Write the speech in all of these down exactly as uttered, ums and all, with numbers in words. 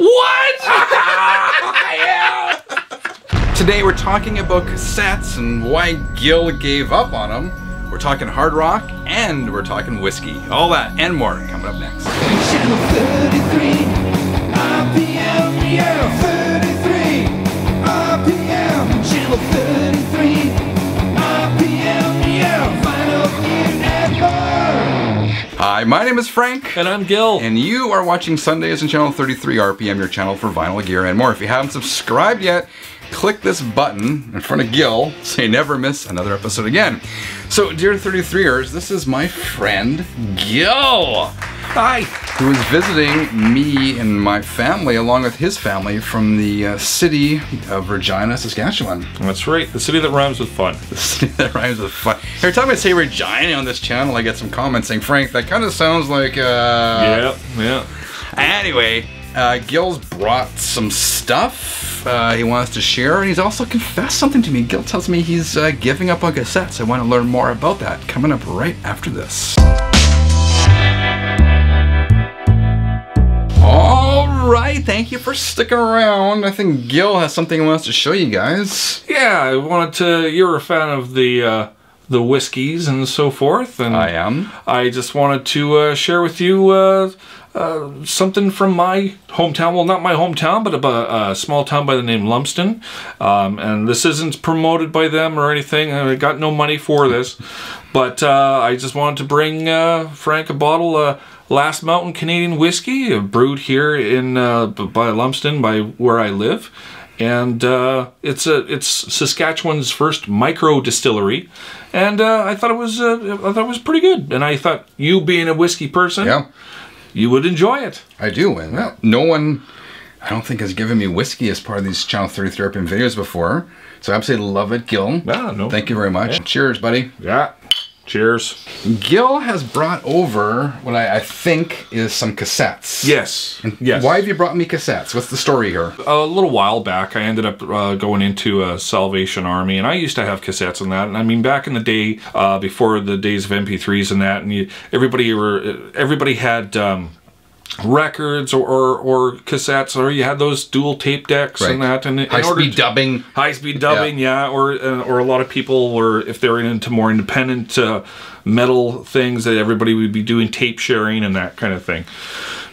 What? Yeah. Today we're talking about cassettes and why Gil gave up on them. We're talking hard rock and we're talking whiskey. All that and more coming up next. Hi, my name is Frank. And I'm Gil. And you are watching Sundays on Channel thirty-three R P M, your channel for vinyl gear and more. If you haven't subscribed yet, click this button in front of Gil so you never miss another episode again. So, dear thirty-threeers, this is my friend Gil. Hi. Who is visiting me and my family, along with his family, from the uh, city of Regina, Saskatchewan. That's right, the city that rhymes with fun. The city that rhymes with fun. Every time I say Regina on this channel, I get some comments saying, Frank, that kind of sounds like, uh... Yeah, yeah. Anyway, uh, Gil's brought some stuff uh, he wants to share, and he's also confessed something to me. Gil tells me he's uh, giving up on cassettes. I want to learn more about that, coming up right after this. Alright, thank you for sticking around. I think Gil has something he wants to show you guys. Yeah, I wanted to... You're a fan of the uh, the whiskeys and so forth. And I am. I just wanted to uh, share with you uh, uh, something from my hometown. Well, not my hometown, but a, a small town by the name Lumpston. Um, and this isn't promoted by them or anything. I got no money for this. But uh, I just wanted to bring uh, Frank a bottle of Last Mountain Canadian whiskey, brewed here in uh, by Lumpston, by where I live, and uh, it's a it's Saskatchewan's first micro distillery, and uh, I thought it was uh, I thought it was pretty good, and I thought you being a whiskey person, yeah, you would enjoy it. I do, and well, no one, I don't think, has given me whiskey as part of these Channel thirty-three R P M videos before, so I absolutely love it, Gil. Yeah, no, thank you very much. Yeah. Cheers, buddy. Yeah. Cheers. Gil has brought over what I, I think is some cassettes. Yes. And yes. Why have you brought me cassettes? What's the story here? A little while back, I ended up uh, going into a Salvation Army, and I used to have cassettes and that. And I mean, back in the day, uh, before the days of M P threes and that, and you, everybody were everybody had um, records or, or or cassettes, or you had those dual tape decks, right, and that. And high speed dubbing. High speed dubbing, yeah. yeah or uh, or a lot of people were, if they were into more independent uh, metal things, that everybody would be doing tape sharing and that kind of thing.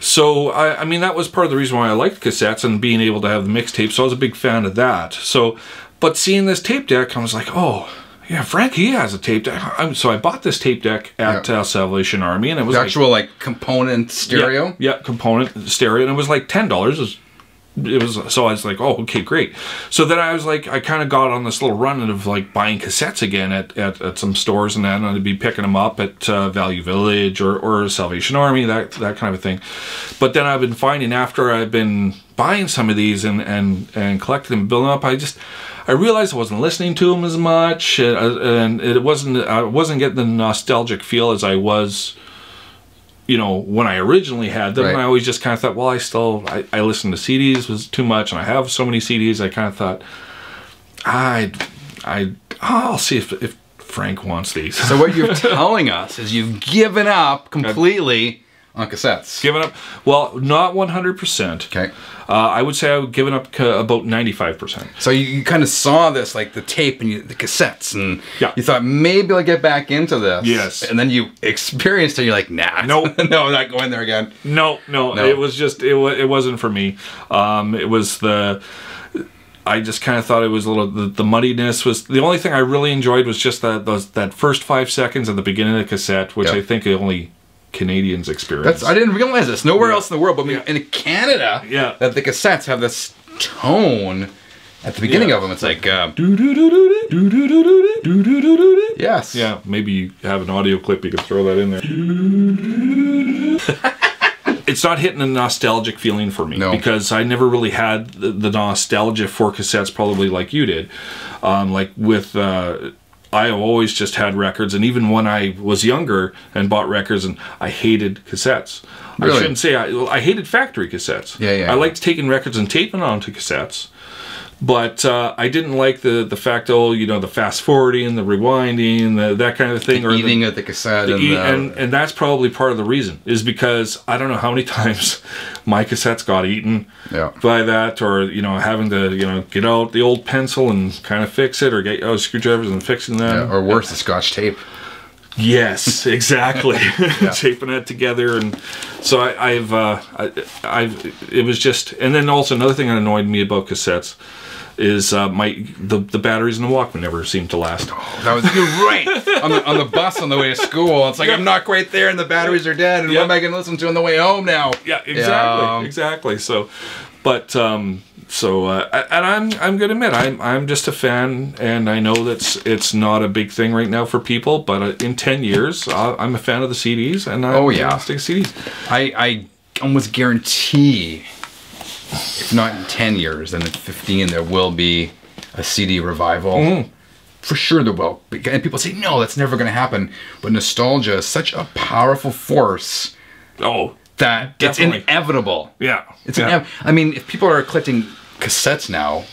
So I, I mean, that was part of the reason why I liked cassettes and being able to have the mixtape. So I was a big fan of that. So, but seeing this tape deck, I was like, oh. Yeah, Frank, he has a tape deck. I'm, so I bought this tape deck at yeah. uh, Salvation Army, and it was the actual like, like component stereo. Yeah, yeah, component stereo, and it was like ten dollars. It was so I was like, oh, okay, great. So then I was like, I kind of got on this little run of like buying cassettes again at at, at some stores, and then I'd be picking them up at uh, Value Village or or Salvation Army, that that kind of a thing. But then I've been finding after I've been buying some of these and and and collecting them, building up, I just. I realized I wasn't listening to them as much, and it wasn't I wasn't getting the nostalgic feel as I was, you know, when I originally had them. Right. And I always just kind of thought, well, I still I, I listened to C Ds was too much, and I have so many C Ds. I kind of thought, I, I, I'll see if if Frank wants these. So what you're telling us is you've given up completely on cassettes. Given up? Well, not one hundred percent. Okay. Uh, I would say I've given up ca about ninety-five percent. So you, you kind of saw this, like the tape and you, the cassettes, and yeah. you thought maybe I'll get back into this. Yes. And then you experienced it. You're like, nah, no, nope. no, I'm not going there again. No, no, no. It was just it. W it wasn't for me. Um, it was the. I just kind of thought it was a little, the, the muddiness was, the only thing I really enjoyed was just that those that first five seconds at the beginning of the cassette, which yep. I think it only. Canadians experience. That's, I didn't realize this. Nowhere yeah. else in the world, but yeah. in Canada, yeah. that the cassettes have this tone at the beginning yeah. of them. It's like, uh, yes. Yeah, maybe you have an audio clip, you can throw that in there. It's not hitting a nostalgic feeling for me. No. Because I never really had the, the nostalgia for cassettes, probably like you did. Um, like with... Uh, I always just had records, and even when I was younger and bought records, and I hated cassettes. Really? I shouldn't say I, I hated factory cassettes. Yeah, yeah. I yeah. liked taking records and taping onto cassettes, but uh, I didn't like the the fact, oh, you know, the fast forwarding, the rewinding, the, that kind of thing, the or eating the, of the cassette, the and, e the, and and that's probably part of the reason is because I don't know how many times my cassettes got eaten yeah. by that, or, you know, having to, you know, get out the old pencil and kind of fix it, or get oh screwdrivers and fixing that. Yeah, or worse, yeah. the Scotch tape. Yes, exactly. yeah. Taping it together. And so I, I've, uh, I, I've, it was just, and then also another thing that annoyed me about cassettes is uh, my the, the batteries in the Walkman never seemed to last. Oh, that was you're right. on, the, on the bus on the way to school, it's like, yeah. I'm not quite there, and the batteries are dead, and yeah. what am I going to listen to on the way home now? Yeah, exactly, yeah. exactly. So, but um, so, uh, and I'm I'm going to admit, I'm I'm just a fan, and I know that's it's not a big thing right now for people, but in ten years, I'm a fan of the C Ds, and I'm oh yeah, stick C Ds. I I almost guarantee, if not in ten years, then in fifteen, there will be a C D revival. Mm-hmm. For sure there will. And people say, no, that's never going to happen. But nostalgia is such a powerful force. Oh, that definitely. It's inevitable. Yeah. It's yeah. Inev I mean, if people are collecting cassettes now,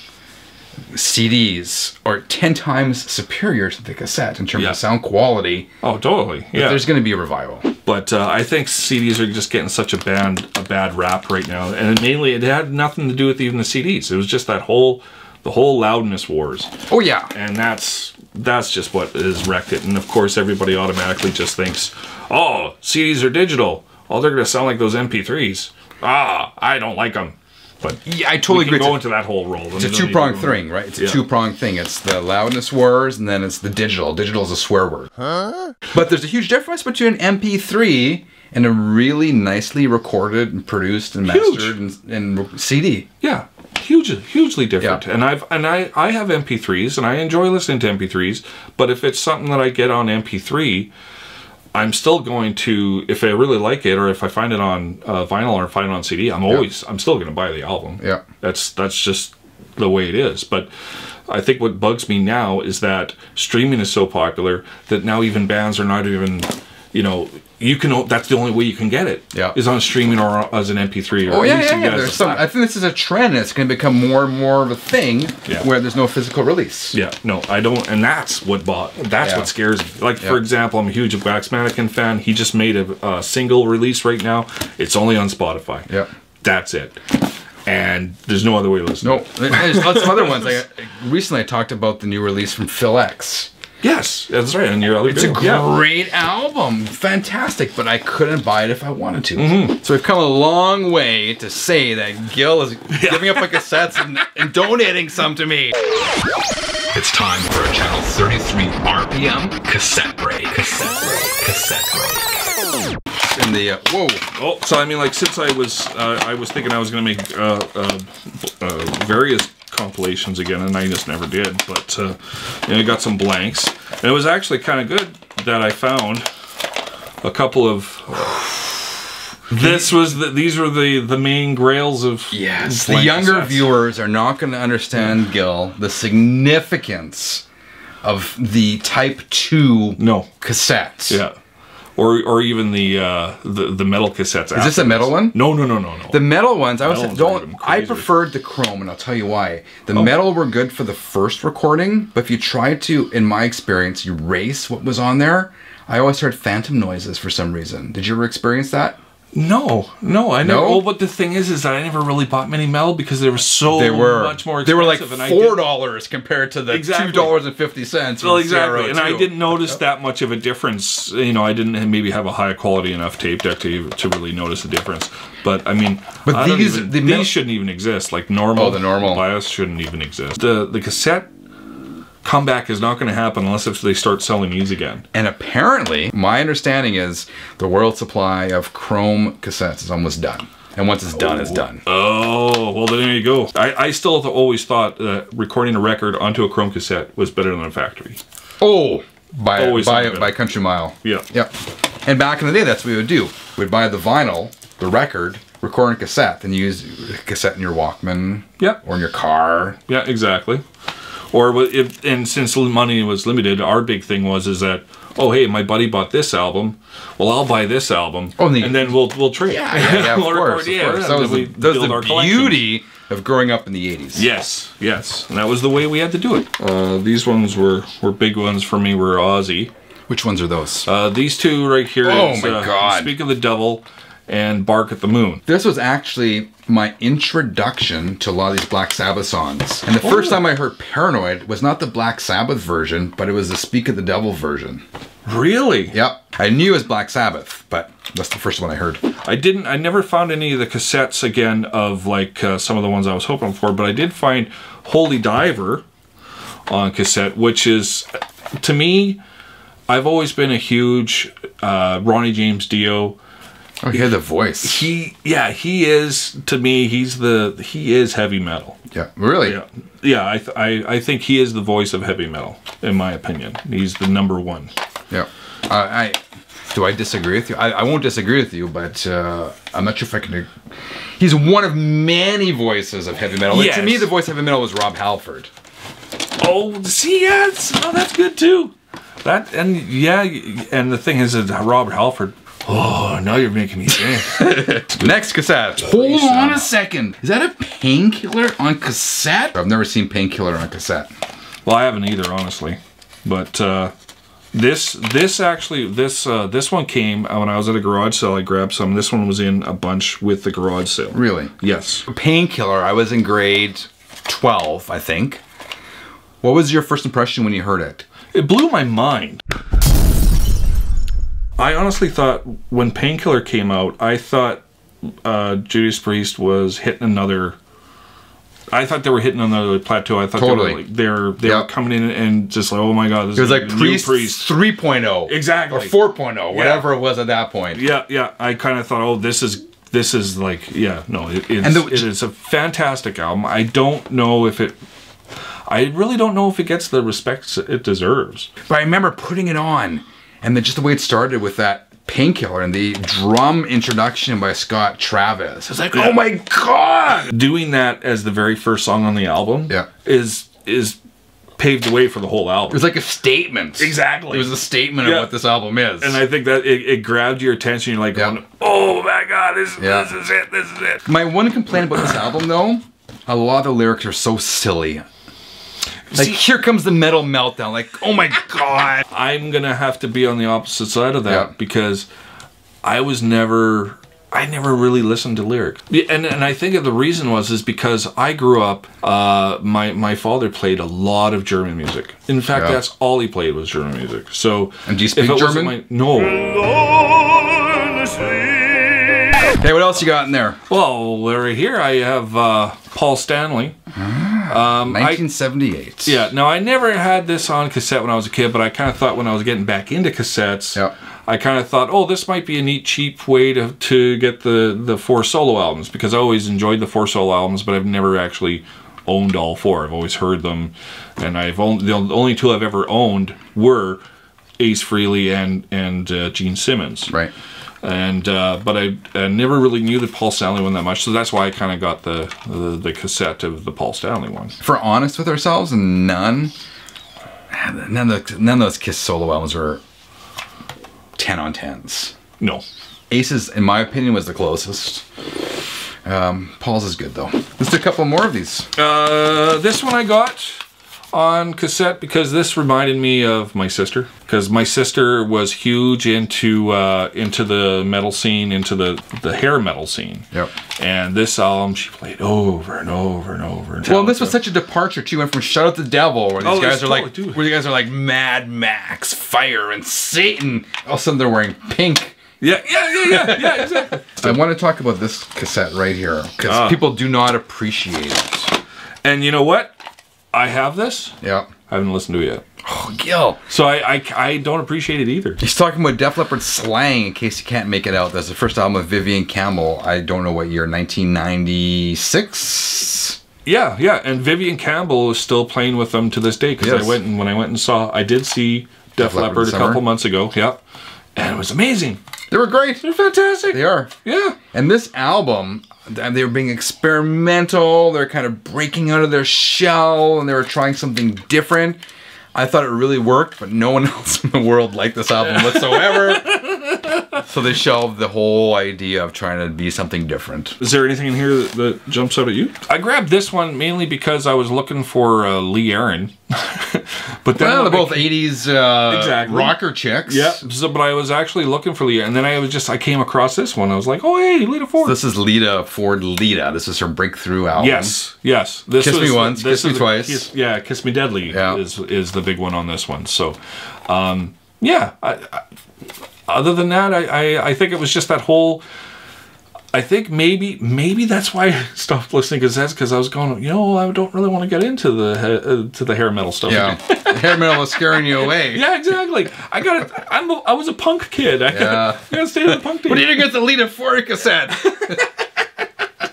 C Ds are ten times superior to the cassette in terms yeah. of sound quality. Oh, totally. Yeah. There's going to be a revival. But uh, I think C Ds are just getting such a bad, a bad rap right now. And mainly it had nothing to do with even the C Ds. It was just that whole, the whole loudness wars. Oh, yeah. And that's, that's just what has wrecked it. And of course, everybody automatically just thinks, oh, C Ds are digital. Oh, they're going to sound like those M P threes. Ah, I don't like them. But yeah, I totally agree. Go into that whole role. It's a two-pronged thing, right? It's a yeah. two-pronged thing. It's the loudness wars, and then it's the digital. Digital is a swear word. Huh? But there's a huge difference between an M P three and a really nicely recorded and produced and mastered and, and C D. Yeah, huge, hugely different. Yeah. And I've and I I have M P threes, and I enjoy listening to M P threes. But if it's something that I get on M P three, I'm still going to, if I really like it, or if I find it on uh, vinyl or find it on C D, I'm always, yeah. I'm still going to buy the album. Yeah, that's that's just the way it is. But I think what bugs me now is that streaming is so popular that now even bands are not even, you know, you can. That's the only way you can get it. Yeah, is on streaming or as an M P three. Or oh yeah, yeah, yeah. There's some, I think this is a trend. It's going to become more and more of a thing yeah. where there's no physical release. Yeah, no, I don't, and that's what bought. That's yeah. what scares me. Like yeah. for example, I'm a huge Wax Mannequin fan. He just made a, a single release right now. It's only on Spotify. Yeah, that's it. And there's no other way to listen. No, there's lots of other ones. Like recently, I talked about the new release from Phil X. Yes, that's right. And your other it's video. a great yeah. album, fantastic. But I couldn't buy it if I wanted to. Mm-hmm. So we've come a long way to say that Gil is yeah. giving up my cassettes and, and donating some to me. It's time for a Channel thirty-three R P M cassette break. Cassette break. Cassette break. In the uh, whoa. Oh, so I mean, like since I was, uh, I was thinking I was going to make uh, uh, uh, various compilations again, and I just never did, but uh, and I got some blanks, and it was actually kind of good that I found a couple of uh, this was the, these were the the main grails of yes the younger cassettes. Viewers are not going to understand, Gil, the significance of the type two no cassettes yeah Or, or even the, uh, the the metal cassettes. Is afterwards. This a metal one? No, no, no, no, no. The metal ones, I was metal don't. I preferred the chrome, and I'll tell you why. The oh. metal were good for the first recording, but if you tried to, in my experience, erase what was on there, I always heard phantom noises for some reason. Did you ever experience that? No, no, I know. Well, but the thing is, is that I never really bought many metal because they were so they were. much more expensive. They were like four dollars compared to the exactly. two dollars and fifty cents. Well, exactly, and two. I didn't notice yep. that much of a difference. You know, I didn't maybe have a high quality enough tape deck to to really notice the difference. But I mean, but I these even, the these metal shouldn't even exist. Like normal, oh, the normal BIOS shouldn't even exist. The the cassette comeback is not going to happen unless if they start selling these again. And apparently, my understanding is the world supply of chrome cassettes is almost done. And once it's done, oh. it's done. Oh, well, then there you go. I, I still have always thought that recording a record onto a chrome cassette was better than a factory. Oh, by, by, by country mile. Yeah. Yep. And back in the day, that's what we would do. We'd buy the vinyl, the record, record a cassette, and use a cassette in your Walkman yep. or in your car. Yeah, exactly. Or if, and since money was limited, our big thing was is that, oh hey, my buddy bought this album, well I'll buy this album, oh, and, the, and then we'll we'll trade. Yeah, yeah, yeah, of we'll course, record, of yeah, course. That was the, that was the beauty of growing up in the eighties. Yes, yes, and that was the way we had to do it. Uh, these ones were were big ones for me. Were Ozzy. Which ones are those? Uh, these two right here. Oh is, my uh, God! Speak of the Devil and Bark at the Moon. This was actually my introduction to a lot of these Black Sabbath songs. And the oh. first time I heard Paranoid was not the Black Sabbath version, but it was the Speak of the Devil version. Really? Yep. I knew it was Black Sabbath, but that's the first one I heard. I didn't, I never found any of the cassettes again of like uh, some of the ones I was hoping for, but I did find Holy Diver on cassette, which is, to me, I've always been a huge uh, Ronnie James Dio. Oh, he had the voice. He, yeah, he is, to me, he's the, he is heavy metal. Yeah, really? Yeah, yeah I, th I, I think he is the voice of heavy metal, in my opinion. He's the number one. Yeah. Uh, I, do I disagree with you? I, I won't disagree with you, but uh, I'm not sure if I can... He's one of many voices of heavy metal. Yes. Like, to me, the voice of heavy metal was Rob Halford. Oh, see, yes! Oh, that's good, too. That, and yeah, and the thing is that Rob Halford... Oh, now you're making me think. Next cassette. Hold on a second. Is that a Painkiller on cassette? I've never seen Painkiller on cassette. Well, I haven't either, honestly. But uh, this, this actually, this, uh, this one came when I was at a garage sale. I grabbed some. This one was in a bunch with the garage sale. Really? Yes. Painkiller. I was in grade twelve, I think. What was your first impression when you heard it? It blew my mind. I honestly thought when Painkiller came out, I thought uh, Judas Priest was hitting another. I thought they were hitting another plateau. I thought totally. they were like, they're they yep. were coming in and just like, oh my god, this it was is like a Priest, new Priest three point oh exactly or four point oh, whatever yeah. it was at that point. Yeah, yeah. I kind of thought, oh, this is this is like, yeah, no, it, it's, and the, it is a fantastic album. I don't know if it. I really don't know if it gets the respect it deserves. But I remember putting it on. And then just the way it started with that Painkiller and the drum introduction by Scott Travis. I was like, yeah. oh my god! Doing that as the very first song on the album yeah. is is paved the way for the whole album. It was like a statement. Exactly. It was a statement yeah. of what this album is. And I think that it, it grabbed your attention. You're like, yeah. going, oh my god, this, yeah. this is it, this is it. My one complaint about this album, though, a lot of the lyrics are so silly. Like, see, here comes the metal meltdown. Like, oh my god. I'm going to have to be on the opposite side of that yeah. because I was never, I never really listened to lyrics. And, and I think the reason was is because I grew up, uh, my, my father played a lot of German music. In fact, yeah. that's all he played was German music. So, and do you speak German? My, no. Hey, what else you got in there? Well, right here I have uh, Paul Stanley. Um, nineteen seventy-eight. I, yeah, now I never had this on cassette when I was a kid, but I kind of thought when I was getting back into cassettes, yep. I kind of thought, oh, this might be a neat, cheap way to, to get the, the four solo albums, because I always enjoyed the four solo albums, but I've never actually owned all four. I've always heard them, and I've only, the only two I've ever owned were Ace Frehley and, and uh, Gene Simmons. Right. And uh, but I, I never really knew the Paul Stanley one that much, so that's why I kind of got the, the the cassette of the Paul Stanley one. If we're honest with ourselves, none, none of the, none of those Kiss solo albums were ten on tens. No, Ace's, in my opinion, was the closest. Um, Paul's is good though. Let's do a couple more of these. Uh, this one I got on cassette because this reminded me of my sister, because my sister was huge into uh, into the metal scene, into the the hair metal scene. Yep. And this album she played over and over and over. And well, this was such a departure too. Went from Shout at the Devil, where these oh, guys are totally like, dude. where you guys are like Mad Max, fire, and Satan. All of a sudden they're wearing pink. Yeah, yeah, yeah, yeah, yeah, exactly. I want to talk about this cassette right here because ah. people do not appreciate it. And you know what? I have this. Yeah. I haven't listened to it yet. Oh, Gil. So I, I, I don't appreciate it either. He's talking about Def Leppard slang in case you can't make it out. That's the first album of Vivian Campbell. I don't know what year, nineteen ninety-six? Yeah, yeah. And Vivian Campbell is still playing with them to this day because yes. I went and when I went and saw, I did see Def, Def Leppard a couple summer. months ago. Yeah. And it was amazing. They were great. They're fantastic. They are. Yeah. And this album, they were being experimental. They're kind of breaking out of their shell and they were trying something different. I thought it really worked, but no one else in the world liked this album whatsoever. So they shelved the whole idea of trying to be something different. Is there anything in here that, that jumps out at you? I grabbed this one mainly because I was looking for uh, Lee Aaron. But then well, they're both eighties uh, exactly. rocker chicks. Yeah, so, but I was actually looking for Lita, and then I was just, I came across this one. I was like, oh, hey, Lita Ford. So this is Lita Ford Lita. This is her breakthrough album. Yes, yes. This Kiss was, Me Once, this Kiss Me Twice. The, kiss, yeah, Kiss Me Deadly yeah. is, is the big one on this one. So, um, yeah. I, I, other than that, I, I, I think it was just that whole... I think maybe maybe that's why I stopped listening, because that's because I was going, you know, I don't really want to get into the uh, to the hair metal stuff. Yeah, hair metal is scaring you away. Yeah, exactly. I got I'm a, I was a punk kid. I yeah. gotta, I gotta stay in the punk team. We need to get the Lita Ford cassette.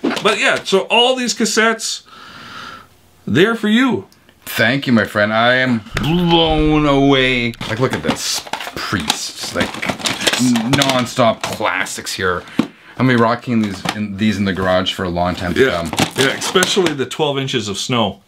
But yeah, so all these cassettes, they're for you. Thank you, my friend. I am blown away. Like, look at this, Priests, like non-stop classics here. I'm gonna be rocking these in, these in the garage for a long time to yeah. come. Yeah, especially the twelve inches of snow.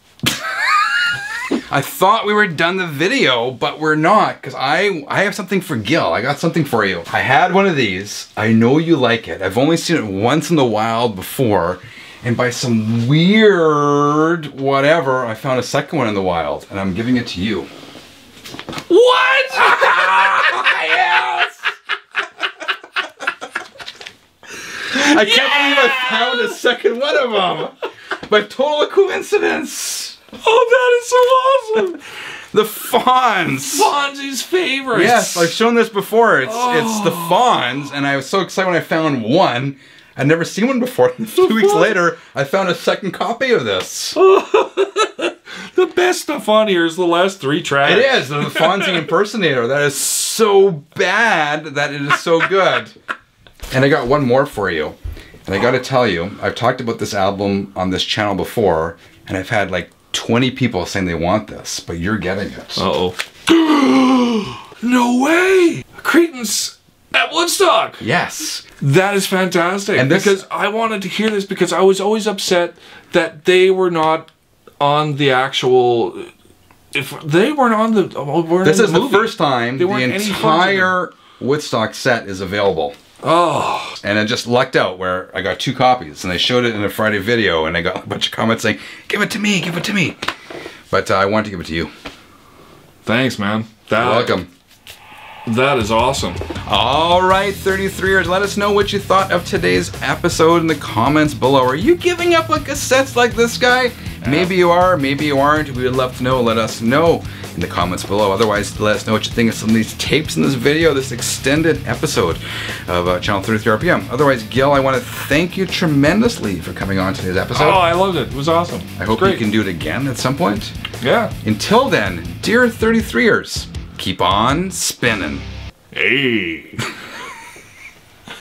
I thought we were done the video, but we're not, because I, I have something for Gil. I got something for you. I had one of these. I know you like it. I've only seen it once in the wild before, and by some weird whatever, I found a second one in the wild, and I'm giving it to you. What? Yes! I yeah! can't believe I found a second one of them. By total coincidence. Oh, that is so awesome. The Fonz. Fonz's favorites. Yes, I've shown this before. It's oh. it's the Fonz, and I was so excited when I found one. I'd never seen one before. And two the weeks Fonz. later, I found a second copy of this. Oh. The best stuff on here is the last three tracks. It is the Fonzie impersonator. That is so bad that it is so good. And I got one more for you, and I gotta tell you, I've talked about this album on this channel before, and I've had like twenty people saying they want this, but you're getting it. Uh-oh. No way! Cretins at Woodstock! Yes. That is fantastic, and this, because I wanted to hear this, because I was always upset that they were not on the actual... If they weren't on the... Weren't this is the, the first time the entire Woodstock set is available. Oh, and I just lucked out where I got two copies, and they showed it in a Friday video, and I got a bunch of comments saying, give it to me, give it to me. But uh, I wanted to give it to you. Thanks, man. That, Welcome. That is awesome. All right, thirty-threeers, let us know what you thought of today's episode in the comments below. Are you giving up on cassettes like this guy? Yeah. Maybe you are, maybe you aren't. We would love to know. Let us know in the comments below. Otherwise, let us know what you think of some of these tapes in this video, this extended episode of uh, Channel thirty-three R P M. Otherwise, Gil, I want to thank you tremendously for coming on today's episode. Oh, I loved it. It was awesome. I hope you can do it again at some point. Yeah. Until then, dear thirty-threeers, keep on spinning. Hey.